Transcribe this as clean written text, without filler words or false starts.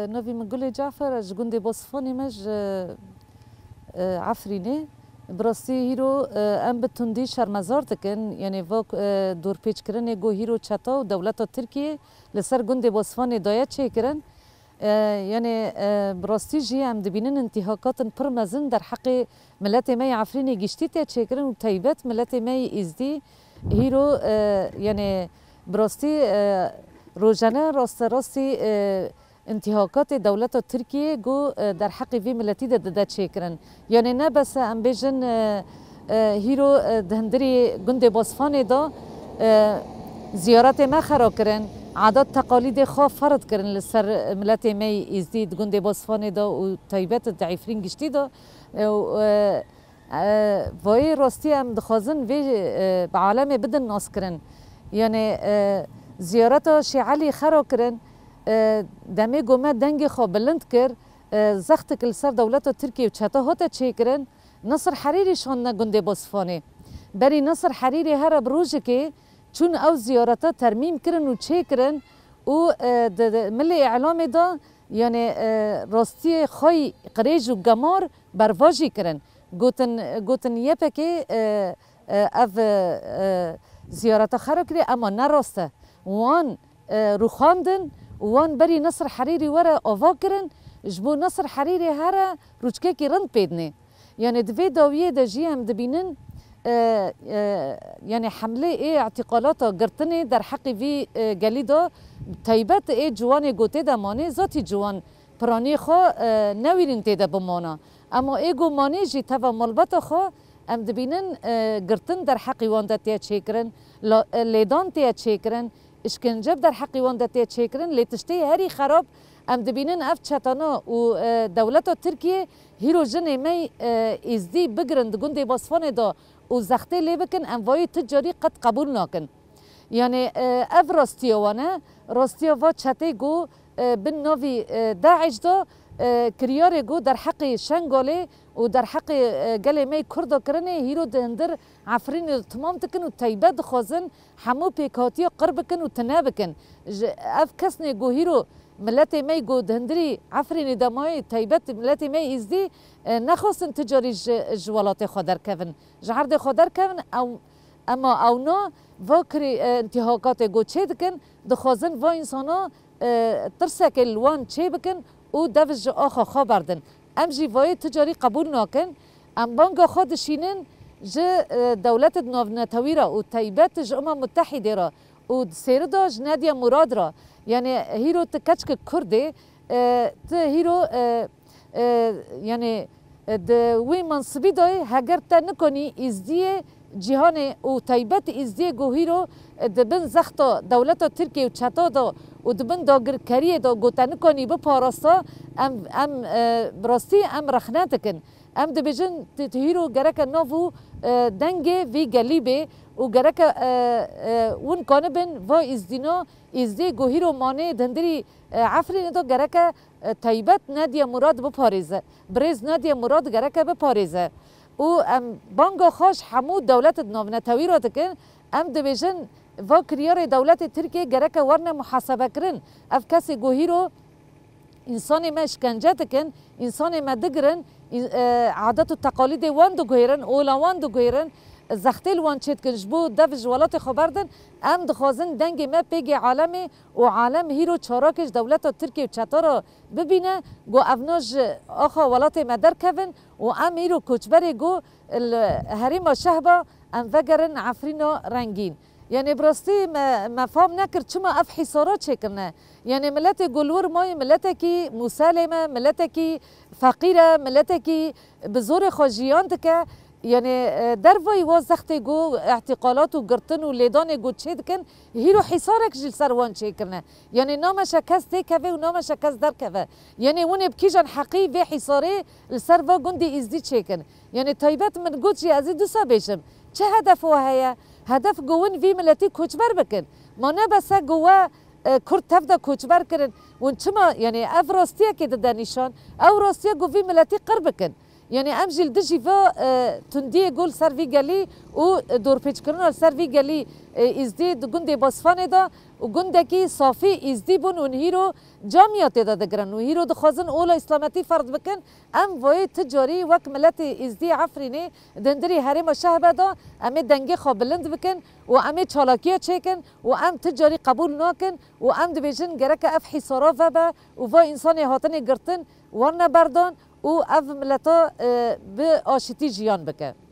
نوفي مقولي جعفر جندي بوصفوني مج عفريني براسي هيرو ام بتوندي شرمزار تكن يعني فوق دور بيج كرن يجو هيرو تشاتا دولته تركيا لسر جندي بوصفوني دايت شي كرن يعني براسي جي عم دبينن انتهاكات برمزن در حق ملاتي ماي عفريني جشتيتي تشي كرن وتايبات ملاتي ماي ازدي هيرو يعني براسي روجانا راستي انتهاكات دولة تركيا جو در حق في ملتي ددات شكرا يعني نبس ام بيجن هيرو دهندري جندي بوصفاني دا زيارات ما خراكرن عادات تقاليد خاف فرض كرن لسر ملتي مي يزيد جندي بوصفاني دا وطيبات الضعيفين جشتي دا وي راستي ام دخازن في بعالمي بدن ناس كرن يعني زيارات شعالي خراكرن دمي گومه دنگ خو بلند کر زخت کل سر دولت ترکیه چتا هات چی کرن نصر حریری شون گنده بوسفانه بری نصر حریری هر بروج کی چون او زیارت ترمیم کرن و چی کرن او ملی اعلام دا یعنی راستی خای قریج و گمار برواجی کرن گوتن یپکی اف زیارت خرا کری اما نراسته وان روخاندن وان بري نصر حريري ورا أفكرن جبو نصر حريري هرا روشكاكي رند بيدني يعني دفي داوية دا جيهم دبينن يعني حملة ايه اعتقالاتا قرطني در حقي في قليدا طيبات ايه جواني قو تيدا ماني ذاتي جوان براني خو ناويرين تيدا بمانا اما ايه قو ماني جي تفا ملبطا خو ام دبينن قرطن در حقي وان دا تيا تشيكرن ليدان تيا تشيكرن اشکنجه در حقی وان دتی چیکرن لیتشتی هری خراب ام دبینن اف چتانا و دولت ترکیه هیرو جنه می ازدی بگرند گنده باسفانه دا و زخته لیبکن انوای تجاری قد قبول ناکن یعنی اف راستیوانه راستیوا چته گو بن ناوی داعش دا کریار گو در حقی شنگاله و در حقی گله می کردا کرنه هیرو دندر عفرين تمام تكن وتايبات خازن حمو بيكاتيا قربكن وتنابكن اف كسني جوهيرو ملاتي ماي جو دهندري عفرين دماي تايبات ملاتي ماي يزدي نخصن تجاري جوالات خضر كفن جعرد خضر كفن او اما او نو فاكري انتهاكات جو تشيدكن دخازن فا انسانا ترسك الوان تشيبكن ودفج اخا خبردن ام جي فاي تجاري قبول ناكن ام بانجا خاد شينن ج دولت نوفنتاوی را و طیبت ج امم متحده را و سیردا ج نادیا مراد را یعنی هیرو تکچک کرده ت هیرو یعنی د وی منصبی دای هگر تا نکنی ازدی جهان و طیبت ازدی گو هیرو دبن زخت دولت ترکیه و چتا دا و دبن داگر کریه دا گو تا نکنی بپاراستا ام براستی ام رخنه تکن ام دبیجن تهیرو گرک نوو دنگه وی گلیبه و گرک اون کانبن و ازدینا ازدی گوهیرو مانه دندری عفرین تو گرک طیبت نادیا مراد بپاریزه بریز نادیا مراد گرک بپاریزه و ام بانگا خاش حمود دولت نوونتاوی را تکن ام دبیجن و کریار دولت ترکیه گرک ورنه محاسبه کرن اف کسی گوهیرو انسان ما اشکنجه تکن انسان ما دگرن عادات و تقالید وان دو گویرن اولا وان دو گویرن زختیل وان چید کن جبو دف جوالات خبردن ام دخوازن دنگ ما پیگ عالمی و عالم هیرو چاراکش دولت ترکیه و چطارا ببینه گو افناج آخا ولات ما در کون و ام هیرو کچبری گو هریما شهبا ام وگرن عفرینا رنگین يعني براستي ما فهم نكر شما اف حصارات شكرنا يعني ملاتي قلور ماي ملاتكي مسالمه ملاتكي فقيره ملاتكي بزور خجيانتك يعني درفاي وزختي جو اعتقالات وقرطن وليدان جو تشيدكن هيرو حصارك جل سروان شكرنا يعني نوما شكاس تيكافي ونوما شكاس دركافي يعني وني بكيجان حقي في حصاري السرفا قندي ازديد شكن يعني طيبات من قوتشي ازيد دوسا بيشم چه هدفها هي هدف جوون في ملتي كوتشبر بكن ما نبسا جوا كرد تفدا كوتشبر كرن ونشما يعني أف روسيا كده دانيشان أو روسيا جو في ملتي قربكن يعني ام جيل دجيفا تندي جول سرفيغالي و دور بيتشكرنا سرفيغالي ازديد غندي باسفانه دا وغندكي صافي ازديبون ونهيرو جامعات دا دغرن وهيرو دخازن اولا اسلامتي فرض بكن ام وي تجاري وك ملتي ازدي عفريني دندري هرم شهبه دا ام دنگي خبلند بكن و ام چالاكيه چكن و ام تجاري قبول ناكن و ام دبيجن گرك اف حسارا با و وا انسان هاتن گرتن ورنه بردان و اف ملتا به آشتی جیان بکه.